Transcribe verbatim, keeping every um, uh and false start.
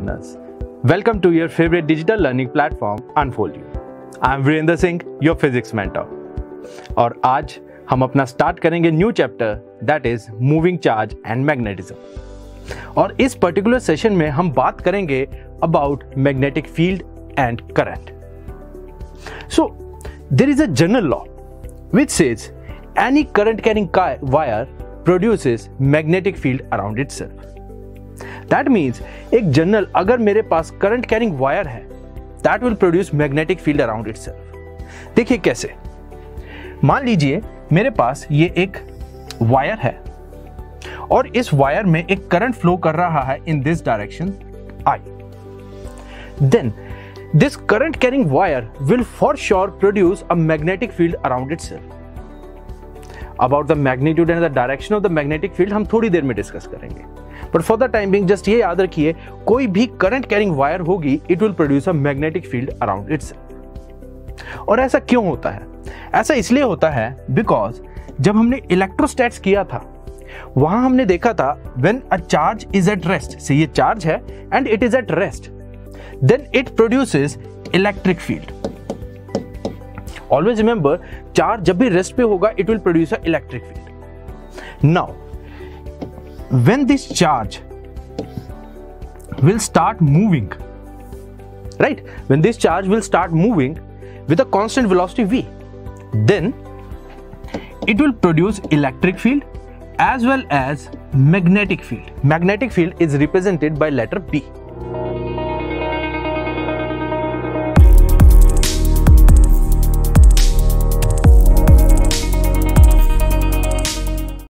learners. Welcome to your favorite digital learning platform, Unfold You. I am Virendra Singh, your physics mentor. और आज हम अपना start करेंगे new chapter that is moving charge and magnetism. और इस particular session में हम बात करेंगे about magnetic field and current. So there is a general law which says any current carrying wire produces magnetic field around itself. That means एक general अगर मेरे पास करंट कैरिंग वायर है that will produce magnetic field around itself. देखिए कैसे. मान लीजिए मेरे पास ये एक वायर है और इस वायर में एक करंट फ्लो कर रहा है in this direction I. Then this current carrying wire will for sure produce a magnetic field around itself. About the magnitude and the direction of the magnetic field हम थोड़ी देर में discuss करेंगे, but for the time being just ये याद रखिए कोई भी करंट कैरिंग वायर होगी it will produce a magnetic field around itself. और ऐसा क्यों होता है? ऐसा इसलिए होता है बिकॉज जब हमने इलेक्ट्रोस्टैट्स किया था वहां हमने देखा था when a charge is at rest, say ये चार्ज है and it is at rest, then it produces electric field. Always remember charge जब भी रेस्ट पे होगा it will produce a electric field. Now when this charge will start moving, right, when this charge will start moving with a constant velocity v, then it will produce electric field as well as magnetic field. Magnetic field is represented by letter B.